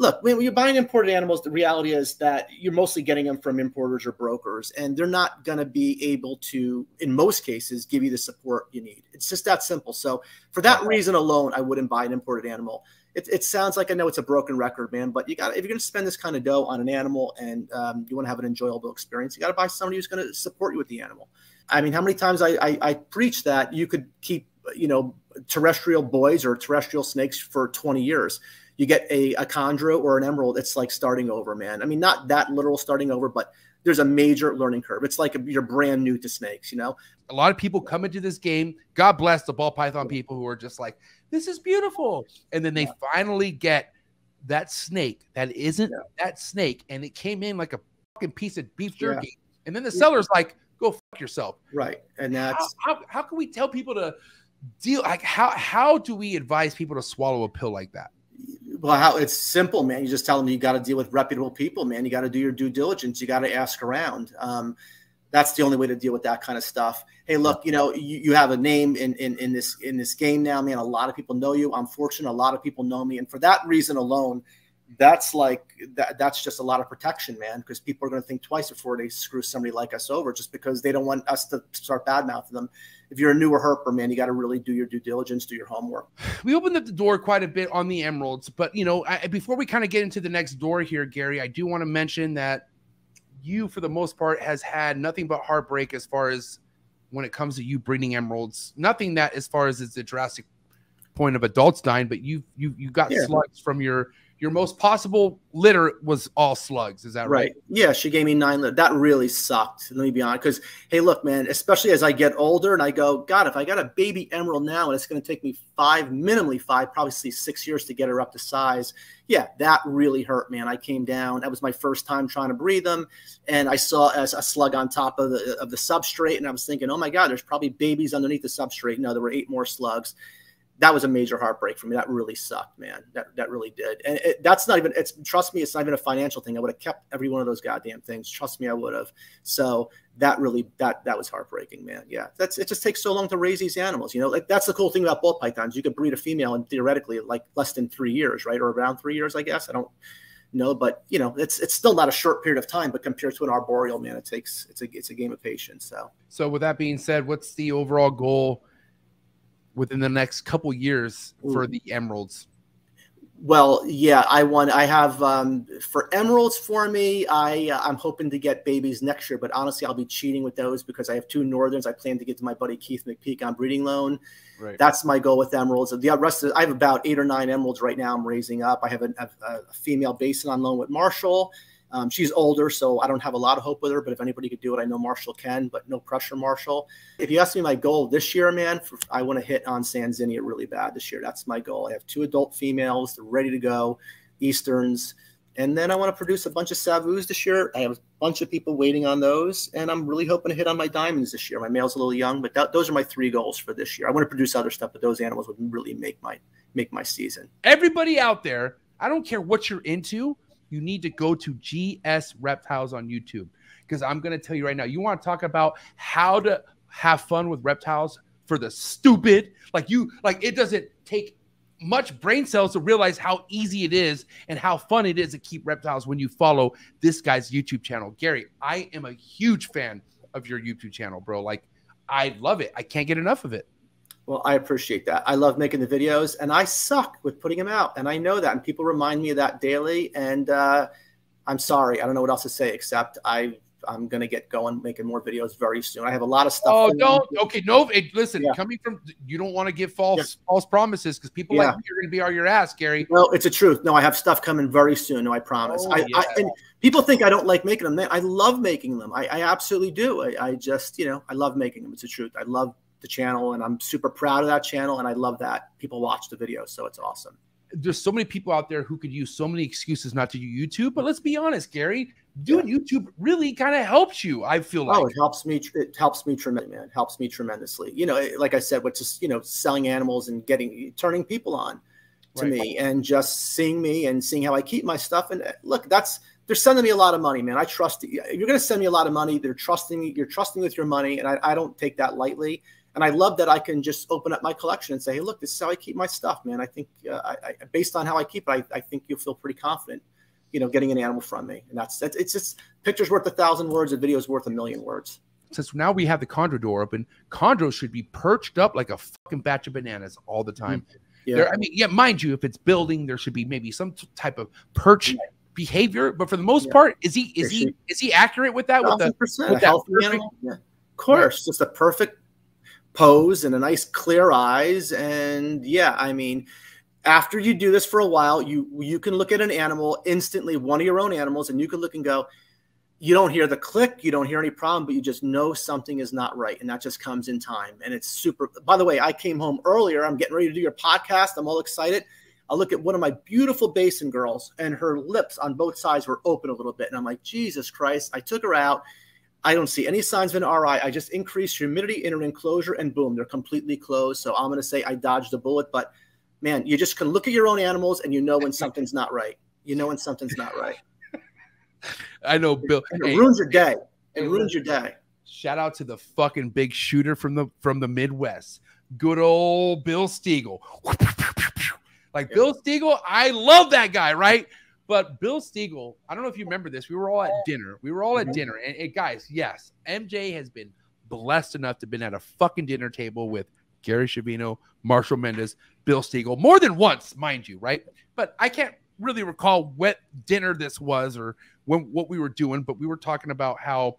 look, when you're buying imported animals, the reality is that you're mostly getting them from importers or brokers, and they're not going to be able to, in most cases, give you the support you need. It's just that simple. So for that reason alone, I wouldn't buy an imported animal. It sounds like, I know it's a broken record, man, but you got, if you're going to spend this kind of dough on an animal and you want to have an enjoyable experience, you got to buy somebody who's going to support you with the animal. I mean, how many times I preach that you could keep, you know, terrestrial boys or terrestrial snakes for 20 years. You get a chondro or an emerald, it's like starting over, man. I mean, not that literal starting over, but there's a major learning curve. It's like you're brand new to snakes, you know? A lot of people come into this game, God bless the ball python people who are just like, this is beautiful. And then they finally get that snake that isn't that snake. And it came in like a fucking piece of beef jerky. And then the seller's like, go fuck yourself. Right. And that's how can we tell people to deal? Like, how do we advise people to swallow a pill like that? Well, it's simple, man. You just tell them you got to deal with reputable people, man. You got to do your due diligence. You got to ask around. That's the only way to deal with that kind of stuff. Hey, look, you know, you have a name in this game now, man. A lot of people know you. I'm fortunate. A lot of people know me. And for that reason alone, that's like, that's just a lot of protection, man, because people are going to think twice before they screw somebody like us over just because they don't want us to start badmouthing them. If you're a newer herper, man, you got to really do your due diligence, do your homework. We opened up the door quite a bit on the emeralds, but, you know, before we kind of get into the next door here, Gary, I do want to mention that you, for the most part, has had nothing but heartbreak as far as when it comes to you breeding emeralds. Nothing that as far as it's the drastic point of adults dying, but you got slugs from your most possible litter was all slugs. Is that right? Yeah, she gave me 9 litter. That really sucked. Let me be honest. Because, hey, look, man, especially as I get older and I go, God, if I got a baby emerald now and it's going to take me minimally 5, probably 6 years to get her up to size, yeah, that really hurt, man. I came down. That was my first time trying to breed them. And I saw a slug on top of the substrate. And I was thinking, oh, my God, there's probably babies underneath the substrate. No, there were 8 more slugs. That was a major heartbreak for me. That really sucked, man. That really did. And that's not even, trust me, it's not even a financial thing. I would have kept every one of those goddamn things. Trust me, I would have. So that really, that was heartbreaking, man. Yeah. It just takes so long to raise these animals. You know, like that's the cool thing about ball pythons. You could breed a female in theoretically like less than 3 years, right? Or around 3 years, I guess. I don't know, but you know, it's still not a short period of time, but compared to an arboreal, man, it's a game of patience. So with that being said, what's the overall goal within the next couple years for the emeralds? Well, yeah, I have, for emeralds for me, I'm hoping to get babies next year, but honestly, I'll be cheating with those because I have 2 Northerns. I plan to get to my buddy, Keith McPeak, on breeding loan. Right. That's my goal with emeralds. The rest of I have about 8 or 9 emeralds right now I'm raising up. I have a female basin on loan with Marshall. She's older, so I don't have a lot of hope with her, but if anybody could do it, I know Marshall can, but no pressure, Marshall. If you ask me my goal this year, man, I want to hit on Sanzinia really bad this year. That's my goal. I have 2 adult females. They're ready to go, Easterns. And then I want to produce a bunch of Savus this year. I have a bunch of people waiting on those, and I'm really hoping to hit on my diamonds this year. My male's a little young, but those are my 3 goals for this year. I want to produce other stuff, but those animals would really make my – make my season. Everybody out there, I don't care what you're into, you need to go to GS Reptiles on YouTube, because I'm going to tell you right now, you want to talk about how to have fun with reptiles for the stupid. Like it doesn't take much brain cells to realize how easy it is and how fun it is to keep reptiles when you follow this guy's YouTube channel. Gary, I am a huge fan of your YouTube channel, bro. Like, I love it. I can't get enough of it. Well, I appreciate that. I love making the videos, and I suck with putting them out. And I know that, and people remind me of that daily. And I'm sorry. I don't know what else to say, except I'm going to get going, making more videos very soon. I have a lot of stuff. Oh, don't. Okay, no. Listen, coming from – you don't want to give false promises, because people like me are going to be on your ass, Gary. Well, it's the truth. No, I have stuff coming very soon. No, I promise. And people think I don't like making them. I love making them. I absolutely do. I just – you know, I love making them. It's the truth. I love – the channel, and I'm super proud of that channel, and I love that people watch the video, so it's awesome. There's so many people out there who could use so many excuses not to do YouTube, but let's be honest, Gary, doing YouTube really kind of helps you. I feel like it helps me tremendously, man. It helps me tremendously. You know, like I said, with just, you know, selling animals and turning people on to me, and just seeing me and seeing how I keep my stuff. And look, they're sending me a lot of money, man. I trust you. You're going to send me a lot of money. They're trusting me. You're trusting with your money, and I don't take that lightly. And I love that I can just open up my collection and say, hey, look, this is how I keep my stuff, man. I think based on how I keep it, I think you'll feel pretty confident, you know, getting an animal from me. And that's it's just pictures worth 1,000 words, a video's worth 1,000,000 words. Since now we have the Chondro door open, Chondros should be perched up like a fucking batch of bananas all the time. Yeah. I mean, yeah, mind you, if it's building, there should be maybe some type of perch behavior. But for the most part, is he accurate with that? 1,000%. With that perfect animal? Yeah. Of course, just a perfect pose and a nice clear eyes. And yeah, I mean, after you do this for a while, you can look at an animal instantly, one of your own animals, and you can look and go, you don't hear the click, you don't hear any problem, but you just know something is not right. And that just comes in time. And it's super. By the way, I came home earlier. I'm getting ready to do your podcast. I'm all excited. I look at one of my beautiful basin girls, and her lips on both sides were open a little bit. And I'm like, Jesus Christ. I took her out. I don't see any signs of an RI. I just increase humidity in an enclosure, and boom, they're completely closed. So I'm going to say I dodged a bullet. But, man, you just can look at your own animals, and you know when something's not right. You know when something's not right. I know, Bill. And it ruins your day. It ruins your day. Shout out to the fucking big shooter from the Midwest. Good old Bill Stegall. Like, Bill Stegall, I love that guy, right? But Bill Stegall, I don't know if you remember this. We were all at dinner. We were all at dinner. And guys, yes, MJ has been blessed enough to have been at a fucking dinner table with Gary Schiavino, Marshall Mendes, Bill Stegall, more than once, mind you, right? But I can't really recall what dinner this was or what we were doing, but we were talking about how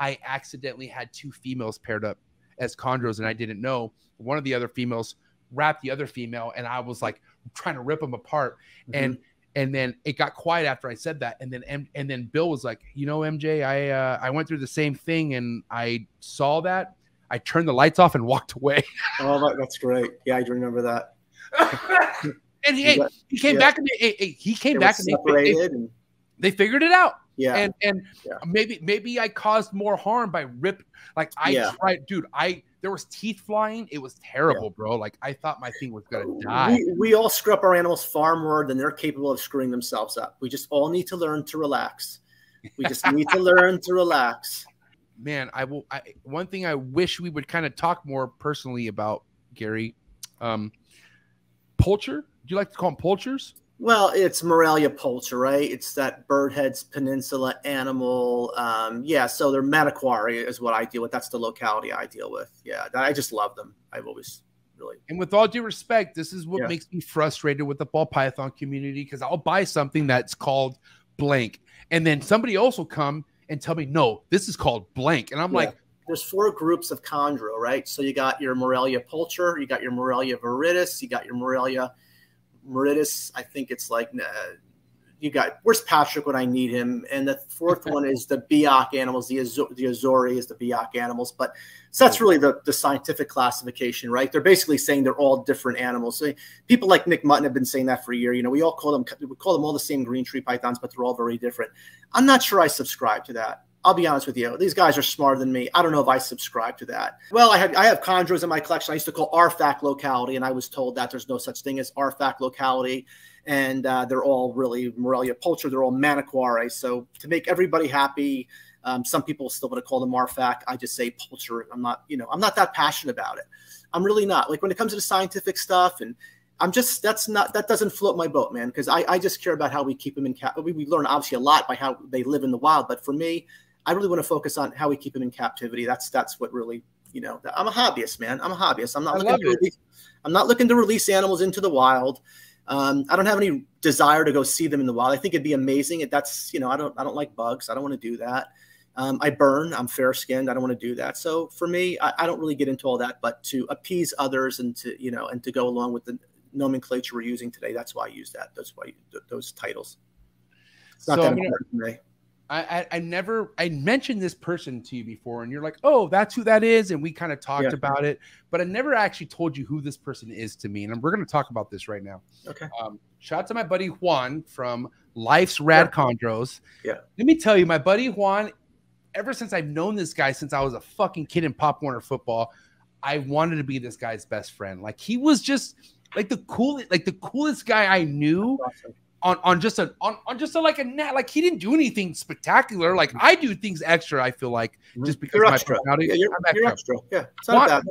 I accidentally had two females paired up as Chondros, and I didn't know. One of the other females wrapped the other female, and I was like trying to rip them apart. And then it got quiet after I said that. And then Bill was like, you know, MJ, I went through the same thing, and I saw that. I turned the lights off and walked away. Oh, that's great. Yeah, I do remember that. And he came back, and they figured it out. Yeah. And maybe I caused more harm by tried, dude. There was teeth flying. It was terrible, bro. Like, I thought my thing was going to die. We all screw up our animals far more than they're capable of screwing themselves up. We just all need to learn to relax. We just need to learn to relax. Man, one thing I wish we would kind of talk more personally about, Gary, pulcher. Do you like to call them pulchers? Well, it's Morelia pulcher, right? It's that Birdheads Peninsula animal. Yeah, so they're Mataquari is what I deal with. That's the locality I deal with. Yeah, I just love them. I've always really. And with all due respect, this is what makes me frustrated with the ball python community, because I'll buy something that's called blank, and then somebody else will come and tell me, no, this is called blank. And I'm like, there's four groups of chondro, right? So you got your Morelia pulcher, you got your Morelia viridis, you got your Morelia Meridus, I think it's like, you got, where's Patrick when I need him? And the fourth one is the Biak animals. The Azori is the Biak animals. But so that's really the scientific classification, right? They're basically saying they're all different animals. So people like Nick Mutton have been saying that for a year. You know, we call them all the same green tree pythons, but they're all very different. I'm not sure I subscribe to that. I'll be honest with you. These guys are smarter than me. I don't know if I subscribe to that. Well, I have chondros in my collection. I used to call RFAC locality, and I was told that there's no such thing as RFAC locality. And they're all really Morelia pulcher. They're all Maniquare. So to make everybody happy, some people still want to call them RFAC. I just say pulcher. I'm not, you know, I'm not that passionate about it. I'm really not. Like when it comes to the scientific stuff, and I'm just, that's not, that doesn't float my boat, man. Because I just care about how we keep them in captivity. We learn obviously a lot by how they live in the wild. But for me, I really want to focus on how we keep them in captivity. That's what really, you know, I'm a hobbyist, man. I'm a hobbyist. I'm not looking to release animals into the wild. I don't have any desire to go see them in the wild. I think it'd be amazing. That's, you know, I don't like bugs. I don't want to do that. I burn. I'm fair skinned. I don't want to do that. So for me, I don't really get into all that, but to appease others and to, you know, and to go along with the nomenclature we're using today, that's why I use that. That's why those titles. It's not so, that important to me. I mentioned this person to you before and you're like, oh, that's who that is. And we kind of talked about it, but I never actually told you who this person is to me. And we're going to talk about this right now. Okay. Shout out to my buddy Juan from Life's Rad Chondros. Yeah. Let me tell you, my buddy Juan, ever since I've known this guy, since I was a fucking kid in Pop Warner football, I wanted to be this guy's best friend. Like he was just like the coolest guy I knew. On just like he didn't do anything spectacular. Like I do things extra. I feel like just because you're of my personality, you're extra. Yeah, it's not Juan, bad.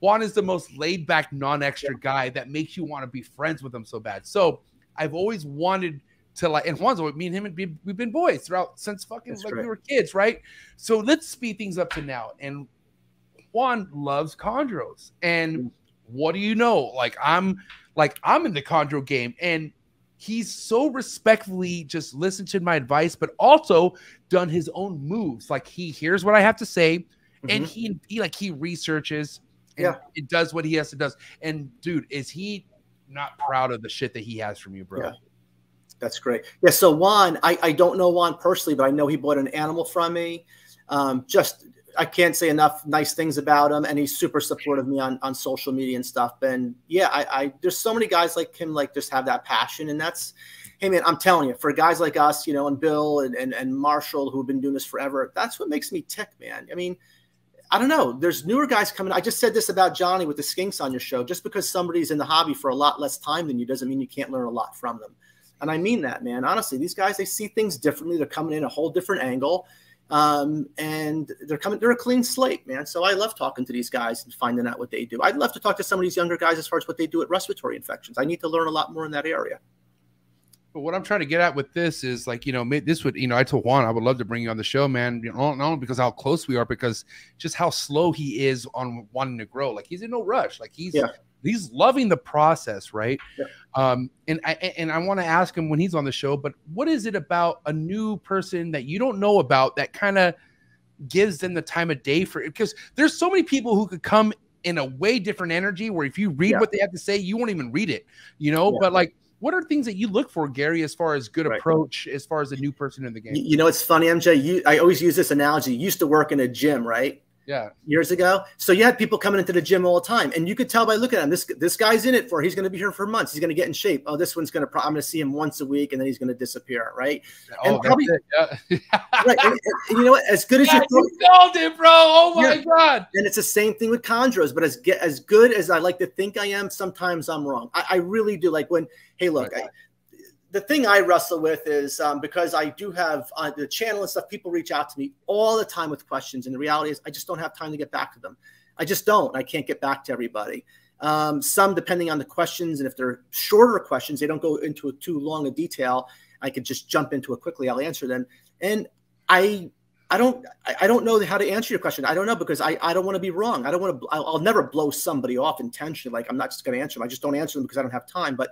Juan is the most laid back, non-extra guy that makes you want to be friends with him so bad. So I've always wanted to like, and Juan's always, me and him and we've been boys throughout since fucking like we were kids, right? So let's speed things up to now. And Juan loves chondros, and what do you know? Like I'm in the chondro game and he's so respectfully just listened to my advice, but also done his own moves. Like he hears what I have to say, and he researches and it does what he has to do. And dude, is he not proud of the shit that he has from you, bro? Yeah. That's great. Yeah. So Juan, I don't know Juan personally, but I know he bought an animal from me. I can't say enough nice things about him, and he's super supportive of me on social media and stuff. And yeah, there's so many guys like him, like just have that passion. And that's, hey man, I'm telling you, for guys like us, you know, and Bill and Marshall who've been doing this forever, that's what makes me tick, man. I mean, I don't know. There's newer guys coming. I just said this about Johnny with the skinks on your show. Just because somebody's in the hobby for a lot less time than you doesn't mean you can't learn a lot from them. And I mean that, man. Honestly, these guys, they see things differently. They're coming in a whole different angle. And they're a clean slate, man. So I love talking to these guys and finding out what they do. I'd love to talk to some of these younger guys as far as what they do at respiratory infections. I need to learn a lot more in that area. But what I'm trying to get at with this is like, you know, this would, you know, I told Juan, I would love to bring you on the show, man. You know, not only because how close we are, because just how slow he is on wanting to grow. Like he's in no rush. Like he's loving the process. Right. Yeah. And I want to ask him when he's on the show, but what is it about a new person that you don't know about that kind of gives them the time of day for it? Because there's so many people who could come in a way different energy where if you read what they have to say, you won't even read it, you know, but like, what are things that you look for, Gary, as far as good approach, as far as a new person in the game? You know, it's funny, MJ, I always use this analogy. You used to work in a gym, right? Yeah. Years ago. So you had people coming into the gym all the time, and you could tell by looking at him, this guy's in it for, he's going to be here for months. He's going to get in shape. Oh, this one's going to, I'm going to see him once a week and then he's going to disappear. Right. Oh, and probably, right. And you know what? As good as you sold it, bro. Oh my God. And it's the same thing with chondros, but as good as I like to think I am, sometimes I'm wrong. I really do. Like when, hey, look, the thing I wrestle with is because I do have the channel and stuff, people reach out to me all the time with questions. And the reality is I just don't have time to get back to them. I just don't. I can't get back to everybody. Some, depending on the questions, and if they're shorter questions, they don't go into too long a detail. I could just jump into it quickly. I'll answer them. And I don't know how to answer your question. I don't know because I don't want to be wrong. I don't want to, I'll never blow somebody off intentionally. Like I'm not just going to answer them. I just don't answer them because I don't have time. But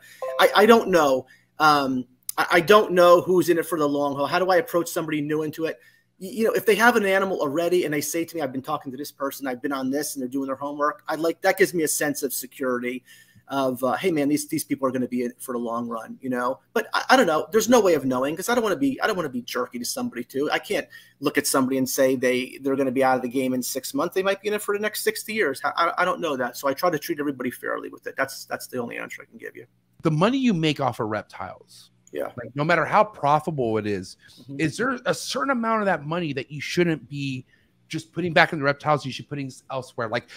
I don't know. I don't know who's in it for the long haul. How do I approach somebody new into it? You know, if they have an animal already and they say to me, I've been talking to this person, I've been on this, and they're doing their homework, that gives me a sense of security of, hey man, these people are going to be in it for the long run, you know, but I don't know. There's no way of knowing because I don't want to be jerky to somebody too. I can't look at somebody and say they're going to be out of the game in 6 months. They might be in it for the next 60 years. I don't know that. So I try to treat everybody fairly with it. That's the only answer I can give you. The money you make off of reptiles, Yeah. Like, no matter how profitable it is, is there a certain amount of that money that you shouldn't be just putting back in the reptiles? You should put things elsewhere. Like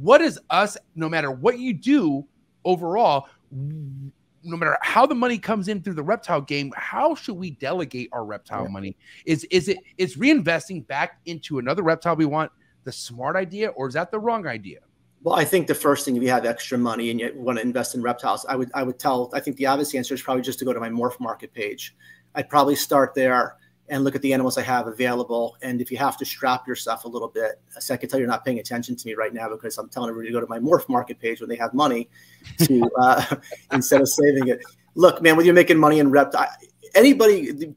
what is us, no matter what you do overall, no matter how the money comes in through the reptile game, how should we delegate our reptile money? Is reinvesting back into another reptile we want the smart idea, or is that the wrong idea? Well, I think the first thing, if you have extra money and you want to invest in reptiles, I would tell, I think the obvious answer is probably just to go to my morph market page. I'd probably start there and look at the animals I have available. And if you have to strap yourself a little bit, so I can tell you're not paying attention to me right now because I'm telling everybody to go to my morph market page when they have money to instead of saving it. Look, man, when you're making money in reptiles,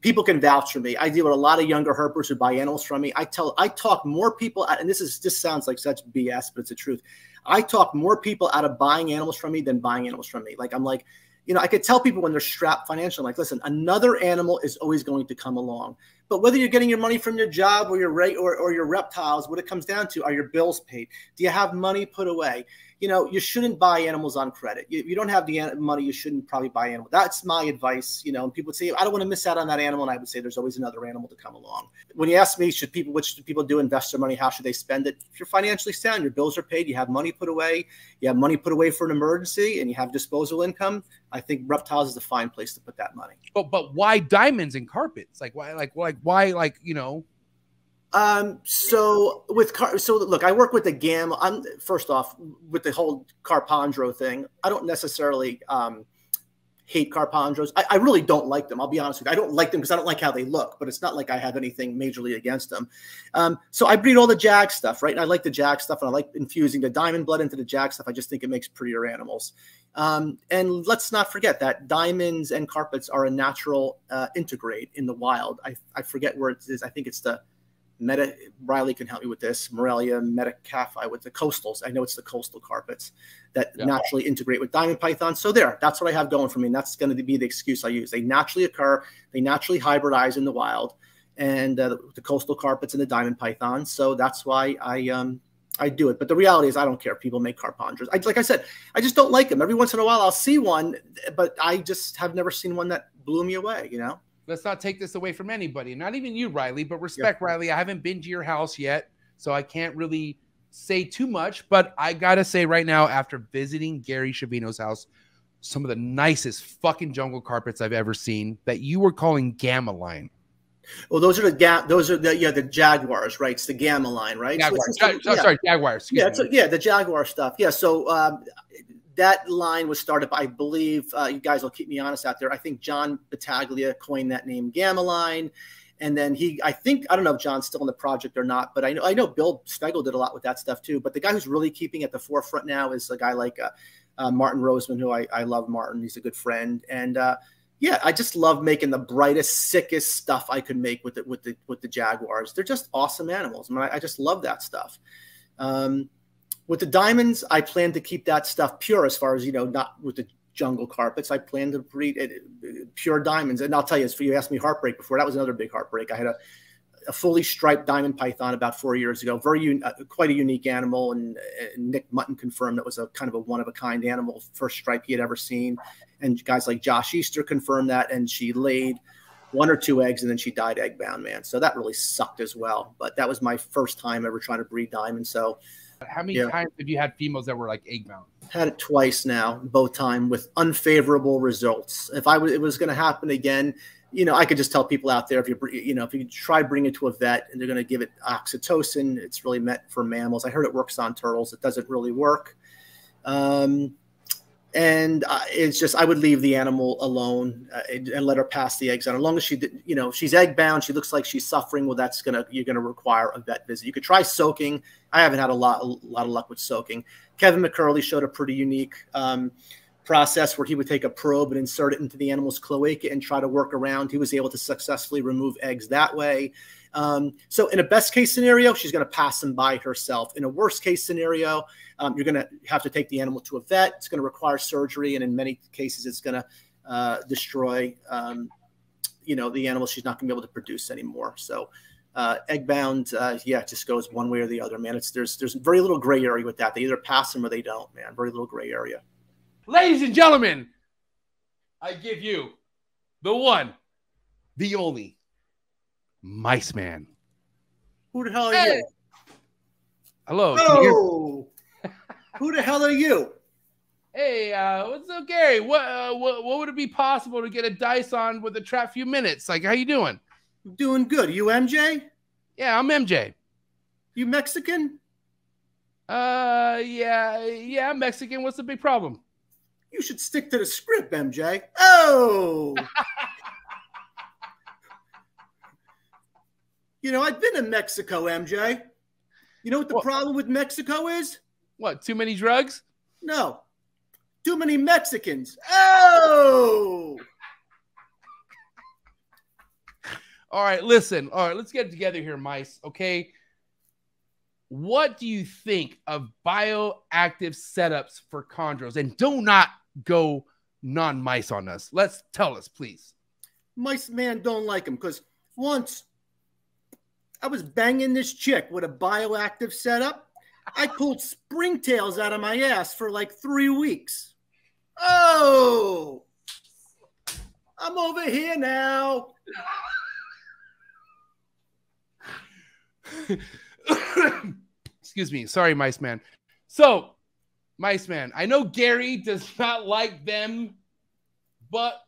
people can vouch for me. I deal with a lot of younger herpers who buy animals from me. I talk more people out, and this sounds like such BS, but it's the truth. I talk more people out of buying animals from me than buying animals from me. Like, I'm like, you know, I could tell people when they're strapped financially, like, listen, another animal is always going to come along. But whether you're getting your money from your job or your rate or your reptiles, what it comes down to are your bills paid. Do you have money put away? You know, you shouldn't buy animals on credit. If you don't have the money, you shouldn't probably buy animals. That's my advice. You know, and people would say, I don't want to miss out on that animal. And I would say there's always another animal to come along. When you ask me, what should people do, invest their money? How should they spend it? If you're financially sound, your bills are paid, you have money put away, for an emergency, and you have disposable income, I think reptiles is a fine place to put that money. But why diamonds and carpets? Like why, you know? So look, I work with the Gamma. First off, with the whole Carpondro thing, I don't necessarily hate Carpondros. I really don't like them. I'll be honest with you. I don't like them because I don't like how they look, but it's not like I have anything majorly against them. So I breed all the JAG stuff, right? And I like the JAG stuff, and I like infusing the diamond blood into the JAG stuff. I just think it makes prettier animals. And let's not forget that diamonds and carpets are a natural integrate in the wild. I forget where it is. I think it's the Meta, Riley can help me with this, Morelia, Metacaphi with the coastals. I know it's the coastal carpets that naturally integrate with diamond pythons. So there, that's what I have going for me. And that's going to be the excuse I use. They naturally occur. They naturally hybridize in the wild, and the coastal carpets and the diamond pythons. So that's why I do it. But the reality is I don't care if people make Carpondros. Like I said, I just don't like them. Every once in a while I'll see one, but I just have never seen one that blew me away, you know? Let's not take this away from anybody, not even you, Riley, but respect, Riley. I haven't been to your house yet, so I can't really say too much, but I got to say right now, after visiting Gary Schiavino's house, some of the nicest fucking jungle carpets I've ever seen that you were calling Gamma Line. Well, those are the Jaguars, right? It's the Gamma Line, right? Jaguars. Sorry, Jaguars. Yeah, the Jaguar stuff. Yeah, so that line was started by, I believe, you guys will keep me honest out there, I think John Battaglia coined that name, Gamma Line. And then I don't know if John's still in the project or not, but I know Bill Stegall did a lot with that stuff too. But the guy who's really keeping at the forefront now is a guy like Martin Roseman, who I love Martin. He's a good friend. And yeah, I just love making the brightest, sickest stuff I could make with the Jaguars. They're just awesome animals. I mean, I just love that stuff. With the diamonds, I plan to keep that stuff pure as far as, you know, not with the jungle carpets. I plan to breed pure diamonds. And I'll tell you, you asked me heartbreak before. That was another big heartbreak. I had a fully striped diamond python about 4 years ago. Quite a unique animal. And Nick Mutton confirmed that was a kind of a one-of-a-kind animal, first stripe he had ever seen. And guys like Josh Easter confirmed that. And she laid one or two eggs, and then she died egg-bound, man. So that really sucked as well. But that was my first time ever trying to breed diamonds. So... How many times have you had females that were like egg bound? Had it twice now, both time with unfavorable results. If it was going to happen again, you know, I could just tell people out there, if you try bring it to a vet and they're going to give it oxytocin, it's really meant for mammals. I heard it works on turtles. It doesn't really work. It's just, I would leave the animal alone and let her pass the eggs on. As long as she's egg bound, she looks like she's suffering. Well, you're going to require a vet visit. You could try soaking. I haven't had a lot of luck with soaking. Kevin McCurley showed a pretty unique, process where he would take a probe and insert it into the animal's cloaca and try to work around. He was able to successfully remove eggs that way. So in a best case scenario, she's going to pass them by herself. In a worst case scenario, you're going to have to take the animal to a vet. It's going to require surgery. And in many cases, it's going to destroy, you know, the animal. She's not going to be able to produce anymore. So egg bound, yeah, it just goes one way or the other, man. There's very little gray area with that. They either pass them or they don't, man. Very little gray area. Ladies and gentlemen, I give you the one, the only Mice Man. Who the hell are you? Hello. Oh. Who the hell are you? Hey, what's up, Gary? What would it be possible to get a dice on with a trap few minutes? Like, how you doing? Doing good. You MJ? Yeah, I'm MJ. You Mexican? Yeah, I'm Mexican. What's the big problem? You should stick to the script, MJ. Oh. You know, I've been in Mexico, MJ. You know what the problem with Mexico is? What, too many drugs? No. Too many Mexicans. Oh! All right, listen. All right, let's get it together here, mice, okay? What do you think of bioactive setups for chondros? And do not go non-mice on us. Let's tell us, please. Mice man don't like them because once I was banging this chick with a bioactive setup, I pulled springtails out of my ass for like 3 weeks. Oh, I'm over here now. Excuse me. Sorry, Mice Man. So, Mice Man, I know Gary does not like them, but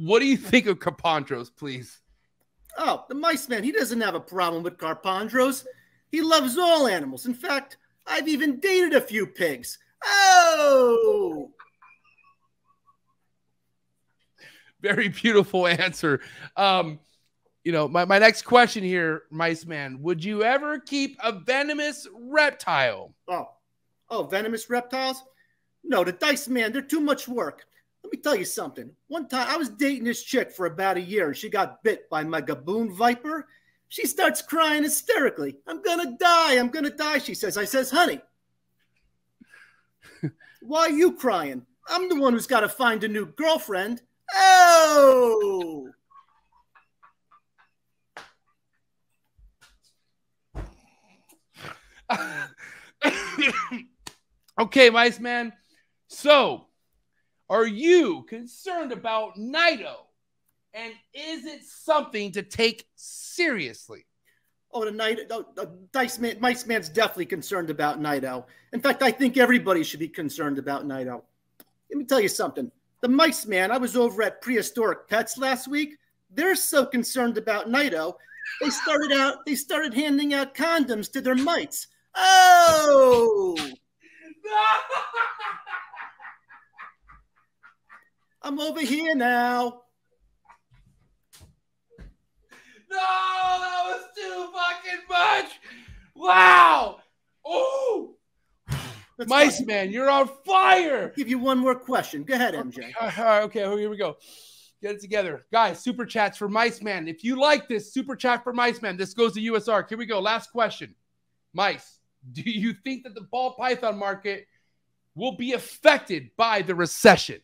what do you think of carpondros, please? Oh, the Mice Man, he doesn't have a problem with carpondros. He loves all animals. In fact, I've even dated a few pigs. Oh! Very beautiful answer. You know, my next question here, Mice Man, would you ever keep a venomous reptile? Oh, venomous reptiles? No, the Dice Man, they're too much work. Let me tell you something. One time, I was dating this chick for about a year, and she got bit by my gaboon viper. She starts crying hysterically. I'm going to die. I'm going to die, she says. I says, honey, why are you crying? I'm the one who's got to find a new girlfriend. Oh! Okay, Mice Man. So, are you concerned about NIDO? And is it something to take seriously? Oh, the Mice Man's definitely concerned about NIDO. In fact, I think everybody should be concerned about NIDO. Let me tell you something. The Mice Man, I was over at Prehistoric Pets last week. They're so concerned about NIDO, they started handing out condoms to their mites. Oh! I'm over here now. No, that was too fucking much. Wow. Oh, Mice Man, you're on fire. I'll give you one more question. Go ahead, MJ. All right, okay, here we go. Get it together. Guys, super chats for Mice Man. If you like this, super chat for Mice Man. This goes to USR. Here we go. Last question. Mice, do you think that the ball python market will be affected by the recession?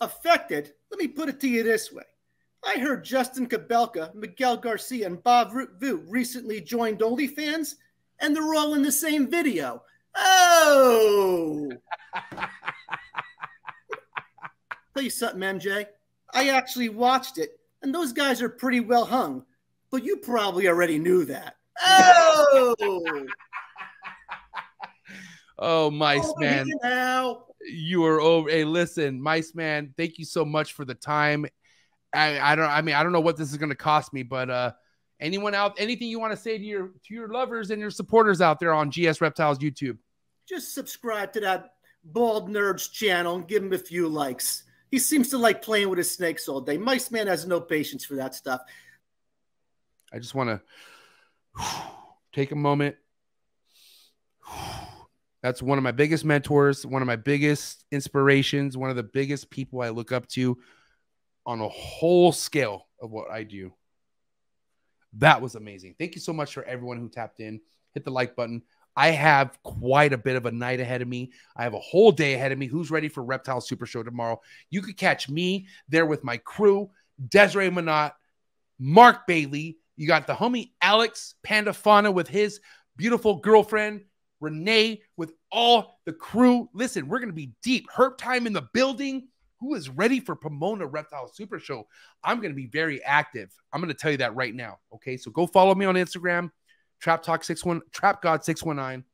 Affected? Let me put it to you this way. I heard Justin Kobelka, Miguel Garcia, and Bob Vu recently joined OnlyFans, and they're all in the same video. Oh! Tell you something, MJ. I actually watched it, and those guys are pretty well hung, but you probably already knew that. Oh! Oh, Mice Man. You are over. Hey, listen, Mice Man, thank you so much for the time. I don't know what this is going to cost me, but anyone out, anything you want to say to your lovers and your supporters out there on GS Reptiles YouTube? Just subscribe to that bald nerd's channel and give him a few likes. He seems to like playing with his snakes all day. Mice Man has no patience for that stuff. I just want to take a moment. That's one of my biggest mentors, one of my biggest inspirations, one of the biggest people I look up to on a whole scale of what I do. That was amazing. Thank you so much for everyone who tapped in. Hit the like button. I have quite a bit of a night ahead of me. I have a whole day ahead of me. Who's ready for Reptile Super Show tomorrow? You could catch me there with my crew, Desiree Manat, Mark Bailey. You got the homie Alex Pandafana with his beautiful girlfriend, Renee, with all the crew. Listen, we're going to be deep. Herp time in the building. who is ready for Pomona Reptile Super Show, I'm going to be very active. I'm going to tell you that right now. Okay, so go follow me on Instagram, TrapGod619.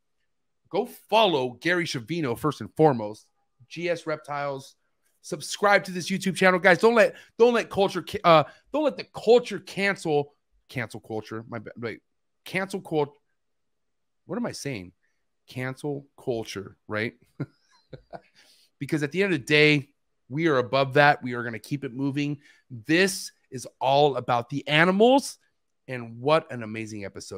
Go follow Gary Schiavino first and foremost, GS Reptiles. Subscribe to this YouTube channel, guys. Don't let the culture cancel culture. Cancel culture. What am I saying? Cancel culture, right? Because at the end of the day, we are above that. We are going to keep it moving. This is all about the animals, and what an amazing episode.